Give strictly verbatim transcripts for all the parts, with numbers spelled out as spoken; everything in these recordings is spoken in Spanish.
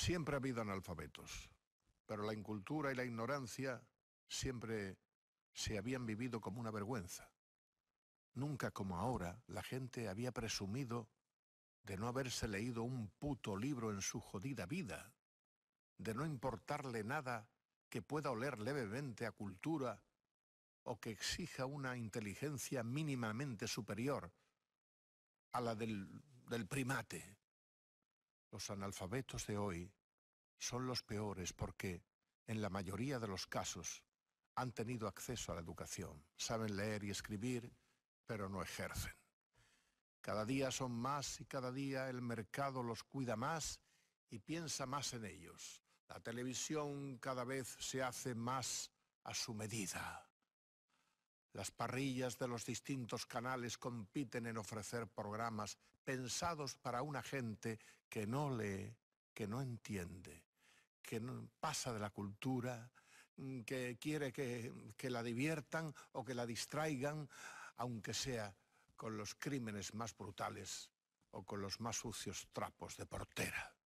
Siempre ha habido analfabetos, pero la incultura y la ignorancia siempre se habían vivido como una vergüenza. Nunca como ahora la gente había presumido de no haberse leído un puto libro en su jodida vida, de no importarle nada que pueda oler levemente a cultura o que exija una inteligencia mínimamente superior a la del, del primate. Los analfabetos de hoy son los peores porque, en la mayoría de los casos, han tenido acceso a la educación, saben leer y escribir, pero no ejercen. Cada día son más y cada día el mercado los cuida más y piensa más en ellos. La televisión cada vez se hace más a su medida. Las parrillas de los distintos canales compiten en ofrecer programas pensados para una gente que no lee, que no entiende, que no pasa de la cultura, que quiere que, que la diviertan o que la distraigan, aunque sea con los crímenes más brutales o con los más sucios trapos de portera.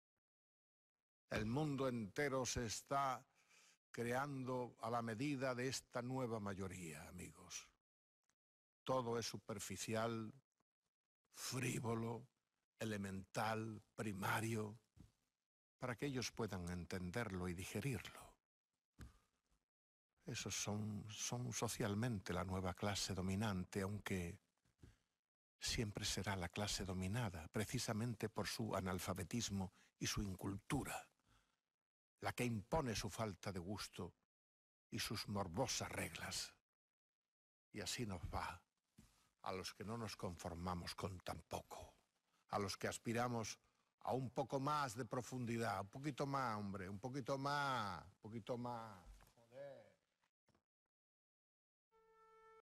El mundo entero se está creando a la medida de esta nueva mayoría, amigos. Todo es superficial, frívolo, elemental, primario, para que ellos puedan entenderlo y digerirlo. Esos son, son socialmente la nueva clase dominante, aunque siempre será la clase dominada, precisamente por su analfabetismo y su incultura, la que impone su falta de gusto y sus morbosas reglas. Y así nos va, a los que no nos conformamos con tan poco, a los que aspiramos a un poco más de profundidad, un poquito más, hombre, un poquito más, un poquito más.